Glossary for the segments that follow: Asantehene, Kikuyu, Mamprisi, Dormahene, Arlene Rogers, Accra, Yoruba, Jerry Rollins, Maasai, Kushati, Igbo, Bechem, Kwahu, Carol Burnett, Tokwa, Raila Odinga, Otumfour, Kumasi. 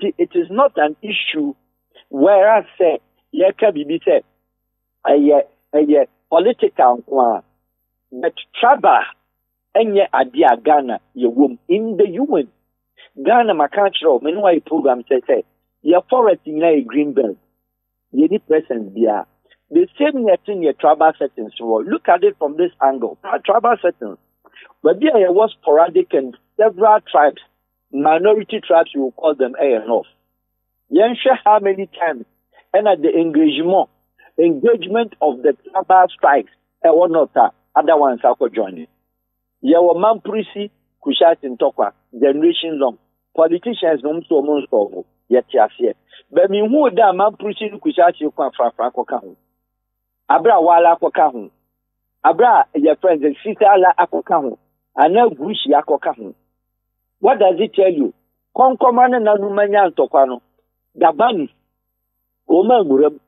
simply, it is not an issue. Whereas, political, but trouble, any idea Ghana, your womb in the human. Ghana, my country, many programs say, your forest in a green belt, you need presence there. The same thing your tribal settings were. Look at it from this angle. Tribal settings. But there was sporadic and several tribes, minority tribes, we will call them A and North. You don't sure how many times, and at the engagement of the tribal strikes, and one not other ones are joining. There were Mamprisi, Kushati, and Tokwa, generation long. Politicians don't so much of yet, yes. But me who da Mamprisi, Kushati, you come from Franco Kahun. Abra Wala Kokahun. Abra, your friends, and Sitala Akokahu, and now Gushi Akokahu. What does it tell you? Concoman and Alumanian Tokano, Dabani, Oman,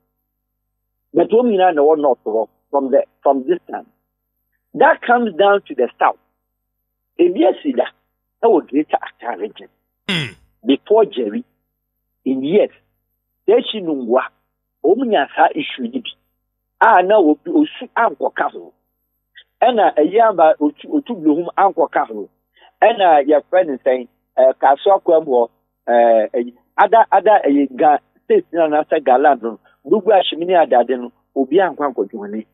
but women are not from this time. That comes down to the South. If you see that, that was greater attraction. Before Jerry, in years, there she knew what Omnia issue did. Ah, now would be Uncle Castle. And a Yamba Utu Blum Uncle Castle. And your friend is saying, Castle Quambo, other states and other Galandon, Duba Shimina Daden, Ubian Quanko Juni.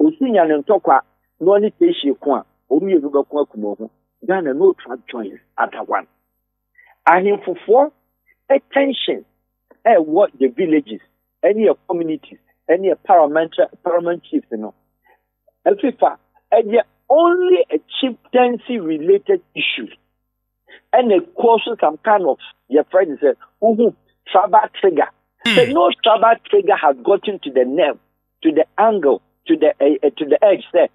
Usinan and Tokwa, no only Tashi Quan, Omi Ruba Quakumo, than a no trap joins at one. I him for four attention at what the villages, any of communities, any paramount chiefs, you know. Every and yet only a chieftaincy related issue. And it causes some kind of your friend said, tribal trigger. So no tribal trigger has gotten to the nerve, to the angle, to the edge there.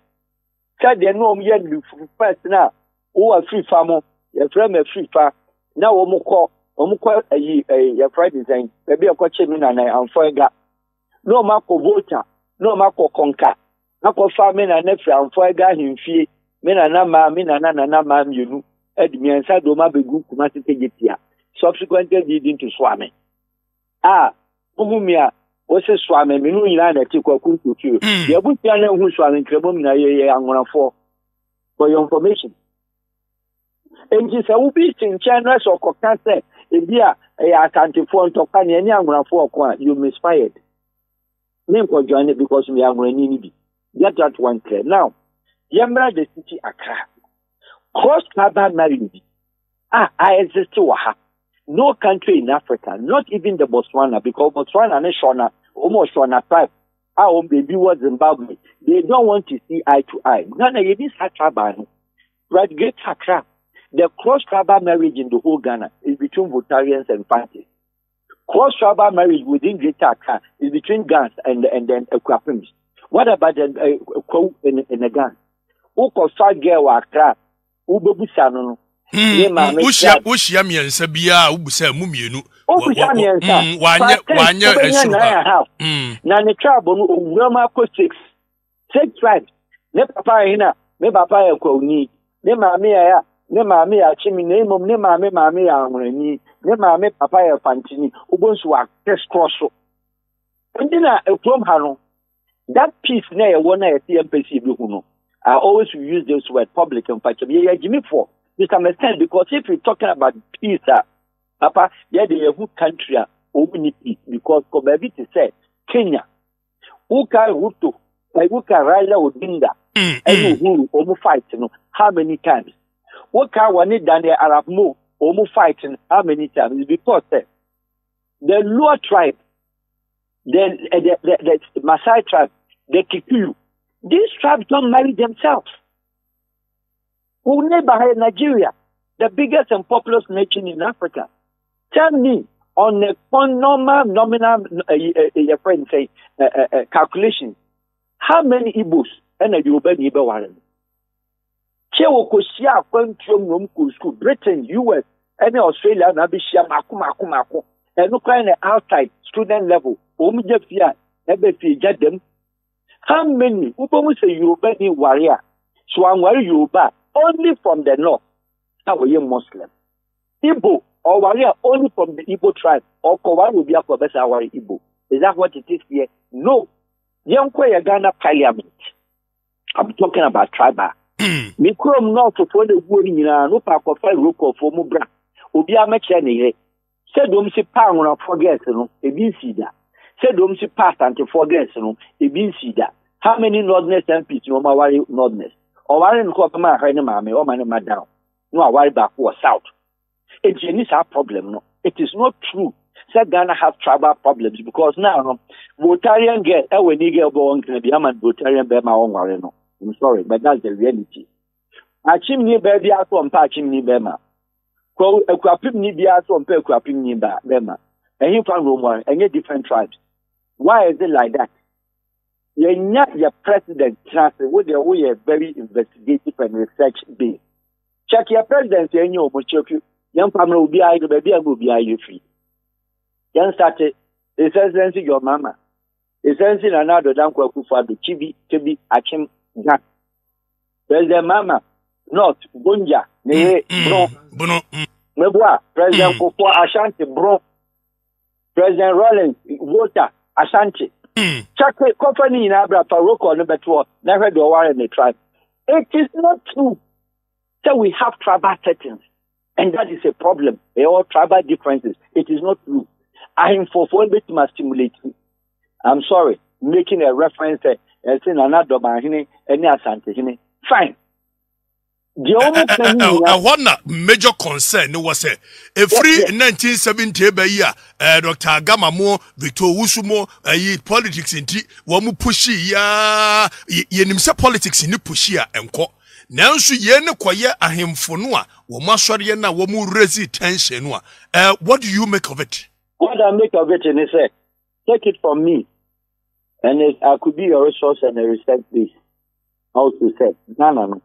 So they know me yet first now. Who are free farmer, your friend a free farm. Now Omuko your friend is saying, maybe I could check me and I'm for no mako voter, no mako conquer. Mako farming and nephew and for a guy in fee, men and ma, men and anama, you know, Edmian Sadoma Begu Kumasitia, subsequently leading to Swami. Ah, Umumia, was a Swami, Minuina, Tikoku, your book, you know, who swam in Cremona, I'm gonna fall for your information. And this will be in China or Cocase, India, I can't afford to find any I'm gonna fall, you misfired. Name for joining because we are running it. Get that one clear. Now, Yamra the city Accra. Cross tribal marriage. I exist to Waha. No country in Africa, not even the Botswana, because Botswana and Shona, almost Shona tribe, our own baby was Zimbabwe. They don't want to see eye to eye. Ghana, it is a tribal. Right, great Accra. The cross tribal marriage in the whole Ghana is between Votarians and parties. Cross tribal marriage within Greater Accra is between Gans and then Kwapims. What about the Kwo and the Gans? Who can start girl Accra? Who be busano? Ushia miensa biya ubusa mumienu. Ubusa miensa. Wanya esuba. Na ne tribal no ugrama ko six tribes. Ne papa hina, ne papa ekwa ni, ne mama ya. Ne maame ya chimi ne mom ne maame ya anwrani ne maame papa ya fantini ubonsu wa cross ndina ekrom hanu that piece na ye wona ye TMPC bi huno. I always use this word public and fact ye jimi for misunderstand because if we talking about peace papa ye the whole country open peace because kobabi to say Kenya uka ruto uka Raila Odinga any who omo fight no how many times. What can one need than the Arab move or move fighting how many times? Because the lower tribe, the Maasai tribe, the Kikuyu, these tribes don't marry themselves. Who neighbor Nigeria, the biggest and populous nation in Africa. Tell me on a nominal your friend say calculation, how many Igbos and the Yoruba Igbo warren? Britain, US, and Australia, and Abisha, Maku, and Ukraine outside student level, Omijafia, Ebefi Jadem. How many Ubomus a Yoruba warrior? So I'm Yoruba only from the north. That were you Muslim. Igbo, or warrior only from the Igbo tribe, or Kowari will be a professor Awari Igbo. Is that what it is here? No. Yonkwe Ghana Parliament. I'm talking about tribal. Mikrom not to follow the word in no pack of five rook of Mubra. Ubia Machene said, don't see power on forget, no, a bin seeder. Said, don't see pass and to forget, no, a bin seeder. How many Northerners MPs you are worried Northerners? Or worried in Copama, Henamame, or Manama down. No, I worry back or south. It is our problem, no. It is not true. Said Ghana has tribal problems because now, Rotarian girl, every nigger born can be a man, Rotarian bear my own warrior, no. I'm sorry, but that's the reality. A chimney baby out on patching me, Bema. A crapping needy out on pear crapping me, Bema. And you found Roman and your different tribes. Why is it like that? You're not your president, Johnson, with your way a very investigative and research base. Check your presidency and your opportunity. Young family will be idle, baby, and will be idle free. Young started, it says, your mama. It says, another damn quaku for the chibi, chibi, achim. Well, the mama, not Bunja, Nehe, Bron, Meboa, President Kofo, Ashanti, Bron, President Rollins, Walter, Ashanti. Chakwe, company in Abra, Paroko, number 12, never the war in the tribe. It is not true that we have tribal settings, and that is a problem. They all tribal differences. It is not true. I am for one bit must stimulate you. I'm sorry, making a reference. And say another Dormahene and Asantehene. Fine. The only one major concern was a free 1970 by year. Dr. Gamamo, Victor Usumo, politics in tea. Wamu pushi ya yenimse politics in pushi ya enko. Nansu yene kwa ye ahimfonua. Wamaswari yena wamu rezi tensionua. What do you make of it? What I make of it, and he said, take it from me. And I could be a resource and a respect base. Also said, no.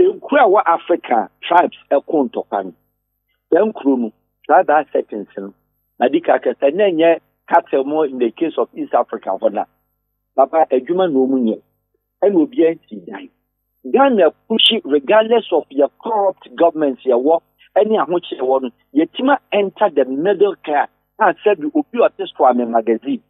In Kwawa Africa, tribes are contopan. Them crew, tribal settings. Nadika said, Nanya, cattle more in the case of East Africa for now. Papa, a human woman, and will be anti-dying. Ghana push it regardless of your corrupt governments, your work, any of which you want. Your team entered the middle class and said, you will be a test for a magazine.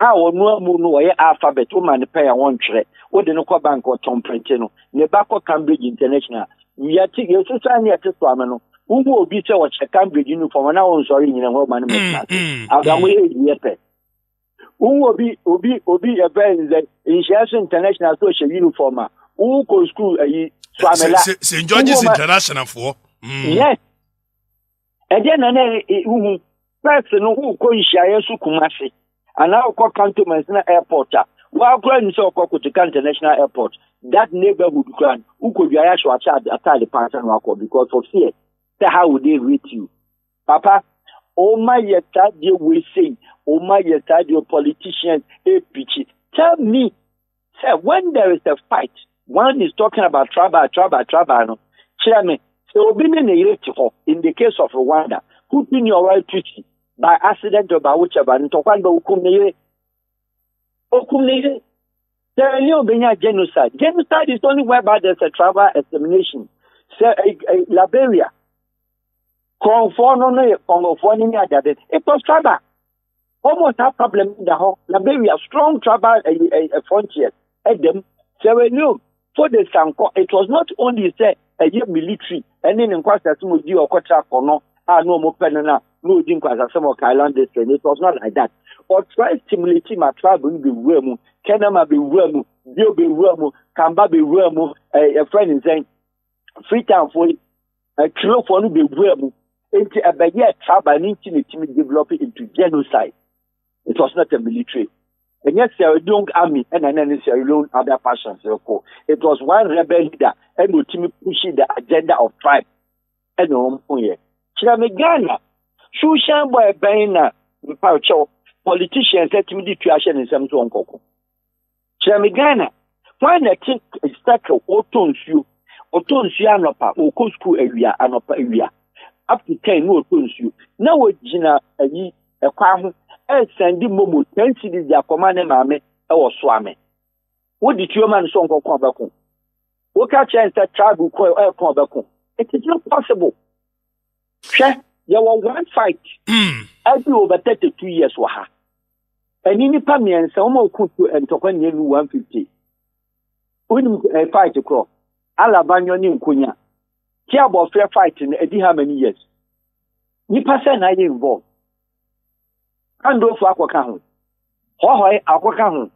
I will know alphabet, woman, pay one trade. What the Noka Bank or Tom Prentino, Nebako Cambridge International. We are taking a society at this woman who will be so much a Cambridge uniform and our sorry in a woman. I've done with it. Who will be a friend that in Shasha International Social Uniform? Who goes school a St. George's International for? Yes. And then a person who goes Shayasu Kumasi. And now called Cantonmental Airport. While going to Canton National Airport, that neighborhood grand who could be a short after the person because of fear. So how would they reach you? Papa, oh my yet you will say, oh my yet your politicians a pitch. Tell me, sir, when there is a fight, one is talking about trouble. Chairman, so be in the case of Rwanda, who been your right treaty? By accident or by whichever, and talk about Okumnere. There are no genocide. Genocide is only whereby there's a tribal extermination. So, Liberia, Conforming Adabit, it was tribal. Almost a problem in the whole Liberia, strong tribal frontier. Adam, there were no for the Sanko. It was not only say a military, and then in Kwasasumuji or Kotra for no, I no more penana. No, it was not like that. Or try stimulating my tribe will be Remu, Kenama be Remu, Dio be Remu, Kamba be Remu, a friend is saying, Freetown for a kilo for be Remu, into a Bayer tribe and intimidate developing into genocide. It was not a military. And yet, Sierra Leone army and then Sierra Leone other passions. It was one rebel leader and ultimately pushing the agenda of tribe. And the home here. Chiramegana. Shushan boy Baina politicians that me the creation in some Koko. Chamigana, when I think it's like Otumfour Anopa, Okosku area, Anopa area. Up to 10 Otumfour. Now we Jina a Kwahu, El Sandy Momo, 10 cities their commanding army, or Swame. What did your man song of Konbakum? What catch and that tribe will call El Konbakum? It is not possible. There was a grand fight. I do over 32 years. And in the Pamian, someone could enter when you 150. When a fight across Alabama, you know, here about fair fighting, I didn't have many years. You pass and I involved. And do for Aquacahun. Hoy Aquacahun.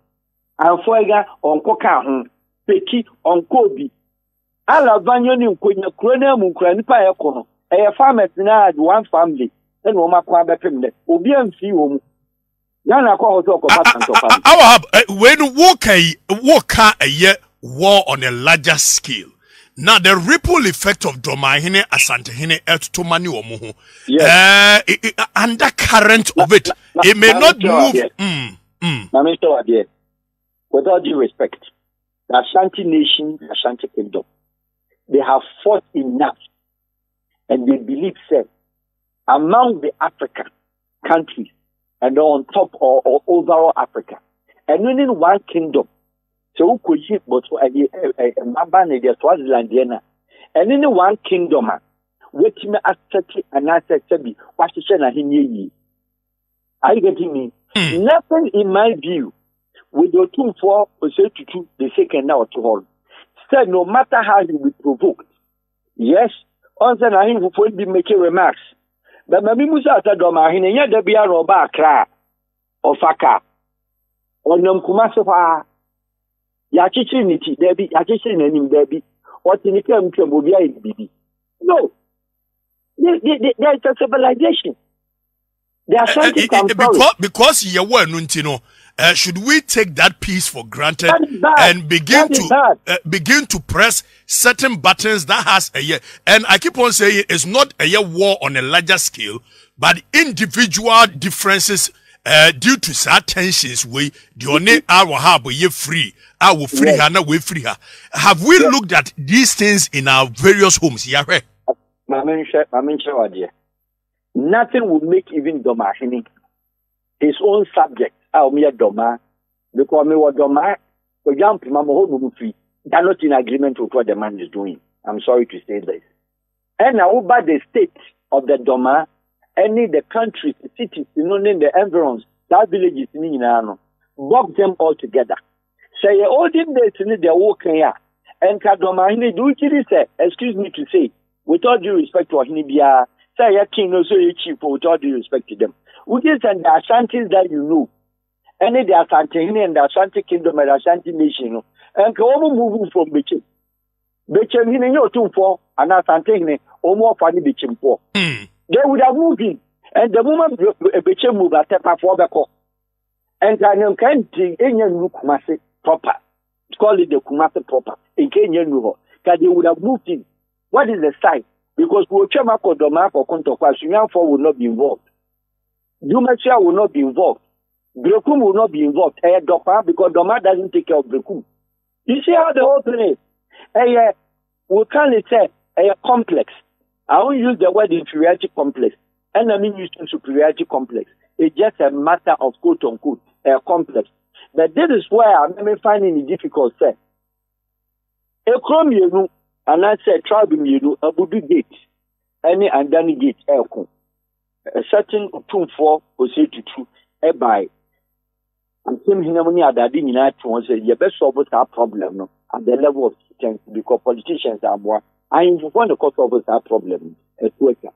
And Foyga on Cocahun. Peki on Kobe. Alabama, you know, Colonel Munkran Payakono. A farmer now one family, and Roma Quabe Pimlet, Obian Fium. Yana call talk about our when walk a year war on a larger scale. Now, the ripple effect of Dormahene, Asantehene, Tumani Omuhu, undercurrent of it, it may not move. Without due respect, the Ashanti nation, the Ashanti kingdom, they have fought enough. And they believe that among the African countries and on top or overall Africa, and within one kingdom, so who could you but Swazilandiana, and in one kingdom, which may accept and accept me, what you say, are you getting me? Nothing in my view with your 2-4 or 32 the second now to hold. So no matter how you be provoked, yes. On the Nahin who will be making remarks. But Mabimusa Dormahene, yet there be a robber cry or faka or Nomkumasofa Yachichinity, there be Yachin and him, there be what in the term will be a baby. No, there is a civilization. There are something because you were Nuntino. Should we take that piece for granted and begin to press certain buttons that has a year? And I keep on saying it's not a year war on a larger scale, but individual differences due to tensions. We I will free her. Have we looked at these things in our various homes? Nothing will make even Dormahene his own subject. Doma, because me Doma, for example, Mamoho they are not in agreement with what the man is doing. I'm sorry to say this. And now, by the state of the Doma, any the countries, the cities, the environs, that villages, block them all together. So, all them they are working here. And Kadomahini do it, say, excuse me to say, with all due respect to Hinibia, say, your king also is cheap, with all due respect to them. With this and the Ashantis that you know. Any the Asantehene and the Ashanti kingdom and the Ashanti nation, and Komo moving from Bechem. Bechem in your 2-4 and Asantehene, or more funny Bechem 4. They would have moved in, and the woman Bechem moved at Tepa for the call. And Daniel can take any new Kumasi proper, call it the Kumasi proper, in Kenya Nuho, because they would have moved in. What is the sign? Because Kuchema Kodoma or Kontokwa, Suyanfo will not be involved. Dumachia will not be involved. Brekum will not be involved. Because Doma doesn't take care of Brekum. You see how the whole thing is. We can't say a complex. I won't use the word inferiority complex. And I mean using superiority complex. It's just a matter of quote unquote a complex. But this is where I'm finding it difficult. Say, a crime you know, and I say tribe you know, a Buddha gate, any and Danny gate, a certain 2-4 or 32, a by. And same thing that in you best solve our problem no at the level of citizens because politicians are more. I want to solve our problem as worker.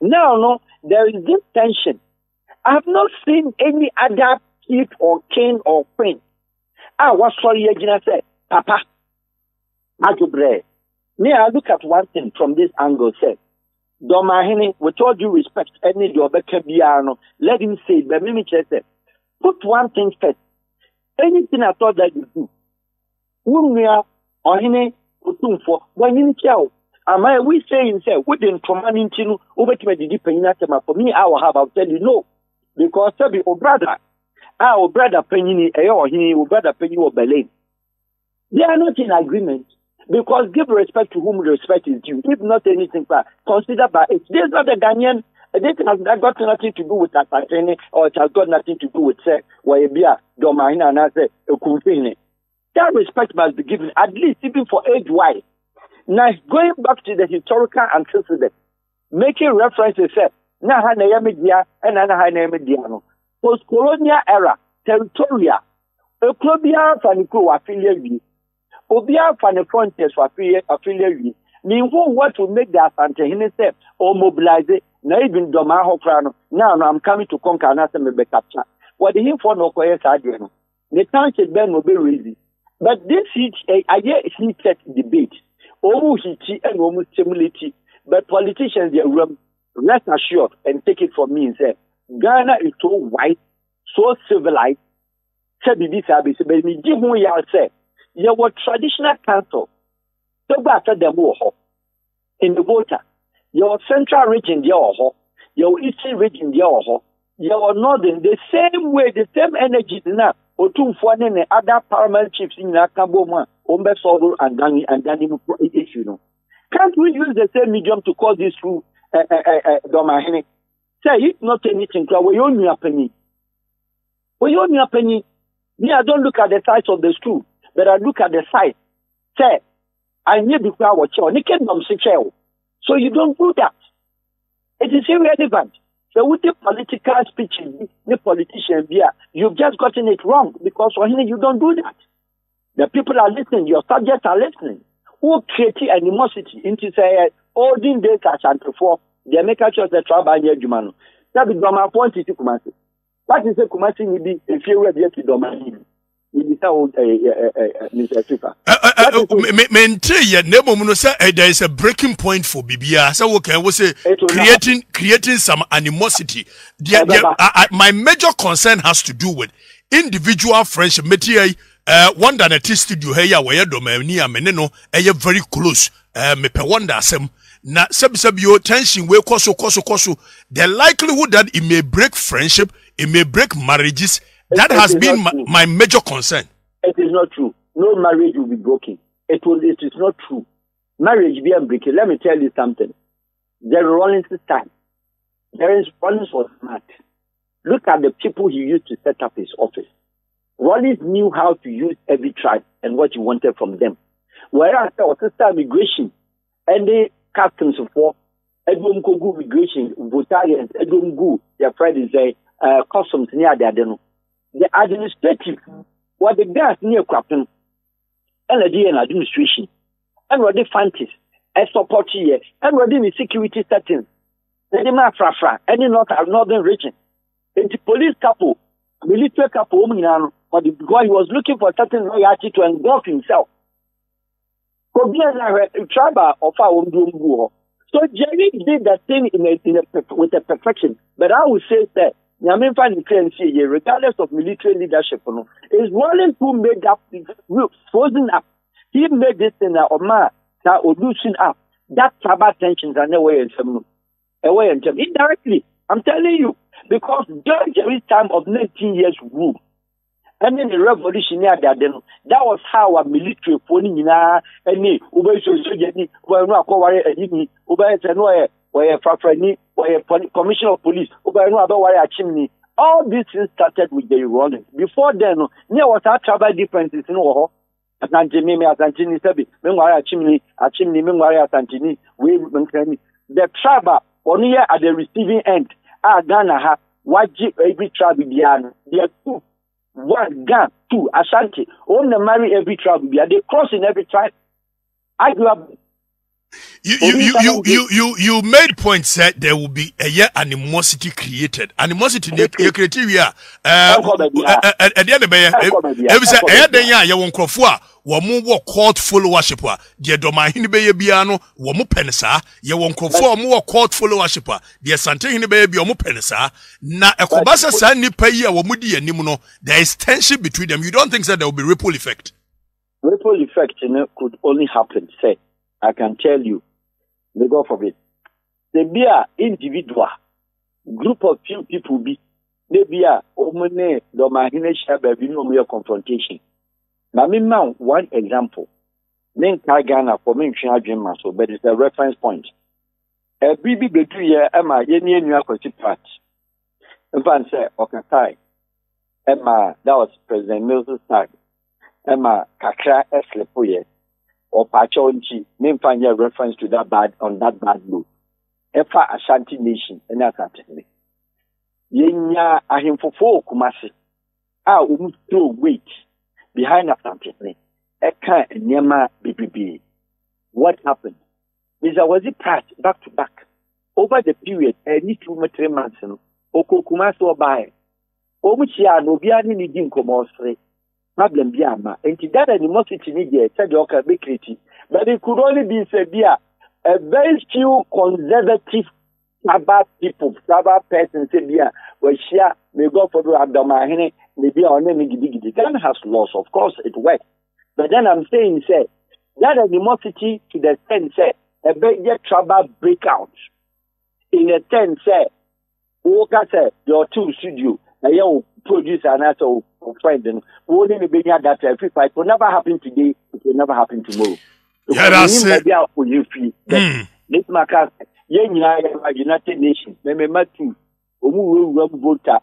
Now, no, there is this tension. I have not seen any other kid or king or queen. I was sorry, Regina said, Papa, Ajubre. Now I look at one thing from this angle, said. Dormahene, with all due respect, any Dobekebiano, let him say, but me said. Put one thing first. Anything at all that you do, when we are on any Otumfour, when you tell, am I we saying that wouldn't command into over to the deep penitentiary for me? I will have, I'll tell you no, because there be our brother Penny, or he, or brother Penny, or Berlin. They are not in agreement because give respect to whom respect is due. If not anything, consider by it. There's not a Ghanaian. This has got nothing to do with Asantehene, or it has got nothing to do with Wayabia, Dormahene, and I say, Otumfour. That respect must be given, at least even for age-wise. Now, going back to the historical antecedent, making reference to self. Na ha na media and na ha na media no. Post-colonial era, territorial. Eklobia faniko wa affiliate bi. Obia faniko frontiers wa affiliate bi. Meanwhile, what will make the Asantehene self or mobilize it? Now even Dormahene crano. Now I'm coming to conquer and I'm going to capture. What the him for no koye sadeno. The township ben will be ready. But this is a heated debate. Almost heated and almost stimulated. But politicians, they are rest assured and take it from me and say, Ghana is so white, so civilized. Say this, I be saying, me give who you are say. You were traditional council. So back to the more in the water. Your central region, they are hot. Your eastern region, they are hot. Your northern, the same way, the same energy now. Otumfour and the other paramount chiefs in Akaboma, Ombe Soro and Dani issue. No, can't we use the same medium to cause this through Dormahene? Say it's not anything. We only happen. We only happen. Me, I don't look at the size of the stool, but I look at the size. Say, I need to cry watch on. So you don't do that. It is irrelevant. So with the political speech, the politician here, you've just gotten it wrong because you don't do that. The people are listening, your subjects are listening. Who created animosity into say olden days as and before, they make a choice that trouble near Jumano. That is my point to Kumasi. What is the Kumasi will be if you were there to Dormahene? There is a breaking point for BBA. So okay, we say creating some animosity. My major concern has to do with individual friendship. Meti one that it is studio here where Dormahene ameneno eye very close. Me pe wonder sem na sebisebio tension we koso. The likelihood that it may break friendship, it may break marriages. That has been my major concern. It is not true. No marriage will be broken. It is not true. Marriage being broken. Let me tell you something. Jerry Rollins' time. Jerry Rollins was smart. Look at the people he used to set up his office. Rollins knew how to use every tribe and what he wanted from them. Whereas there was migration, and the captains of war, Edwin Kogu migration, Votarians, Edwin Gu, their friend is a customs near the Adeno. The administrative, what the guys near Crapton, energy and administration, and what the fancies, and support here, and what the security settings, and the Mafra, and the northern region. And the police couple, military couple, but the guy was looking for certain loyalty to engulf himself. So Jerry did that thing with a perfection, but I would say that. Regardless of military leadership, it's Rollins who made up the groups, frozen up. He made this in Omar, now loosen up. That's about tensions and away in Germany. Indirectly, I'm telling you, because during Jerry's time of 19 years rule, and then the revolutionary, that was how our military phone in any Uber where commissioner of police, all these things started with the Rollins. Before then, there was our tribal differences in Oho. The tribal, only at the receiving end, our Ghana, what every tribe in Ghana, there are two, one Ghana, two, Ashanti, only marry every tribe in Ghana, they cross in every tribe. I grew up. You made points that there will be a animosity created. Animosity created here. At the end of the year, you won't call for more court followership. Dear Dormahene Biano, Wamu Penisa, you won't call for more court followership. Dear Asantehene Biamu Penisa, na Ekobasa Sani Paya, Wamudi and Nimuno, there is tension between them. You don't think that there will be ripple effect? Ripple effect could only happen, say. I can tell you, the God forbid. They be an individual, group of few people be. They be a omene Dormahene shabe bino mere confrontation. Now, me man one example. Then Ghana for me in China so, but it's a reference point. A baby between here Emma yeni new constituent. In fact, say okay, Emma that was President Milton's time. Emma kakra eslepo ye. Or Pacho Nchi, name find your reference to that bad on that bad note. Efa Ashanti Nation and Asantehene. Yenya ahemfofo Kumasi. A umu throw weight behind Asantehene. Eka nyama BBB. What happened? Mr. Wazi passed back to back. Over the period, any 2 or 3 months, Oko Kumasi or by Omuchia no biani ni din komosre. Problem biama. Enti that animosity media said you can be creative. But it could only be said here. A very few conservative Sabbath people, Sabbath persons, say, yeah, well, share, may go for the Dormahene, maybe our name is big. The town has lost, of course, it works. But then I'm saying, say, that animosity to the extent, say, a bigger trouble breakout. In a sense, say, Walker said, your 2 studio, a young producer and as a friend, and only the bigger that every fight will never happen today, it will never happen tomorrow. Yeah, that's it. Let's make us United Nations. Memematu, voter.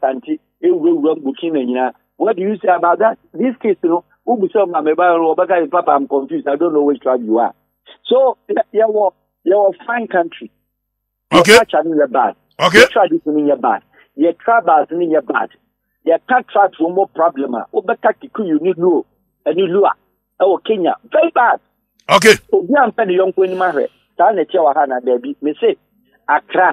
Santi. What do you say about that? This case, you know, Papa, I'm confused. I don't know which tribe you are. So, you're a fine country. Okay. Your tribe is bad. Okay. Your tribe is bad. Your tribe is bad. Your tribe is more problem. You need know. And you lure, oh Kenya, very bad. Okay. So we are paying the young people in Mahre. That's the chair we have now. Baby, me say, Accra,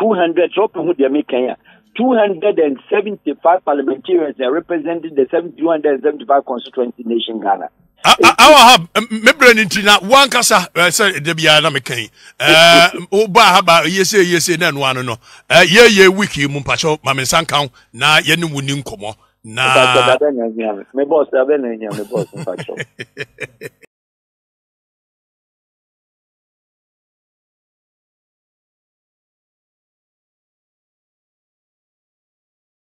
200. Drop who they make Kenya. 275 parliamentarians representing the 275 constituency nation Ghana. I have me brain into that one kasa. Say they be na make Kenya. Oba haba yes then one no. Yeah wiki mumpacho mamensan kau na yenu muninkomo. Nah. My boss, I've been in here, my boss, in fact.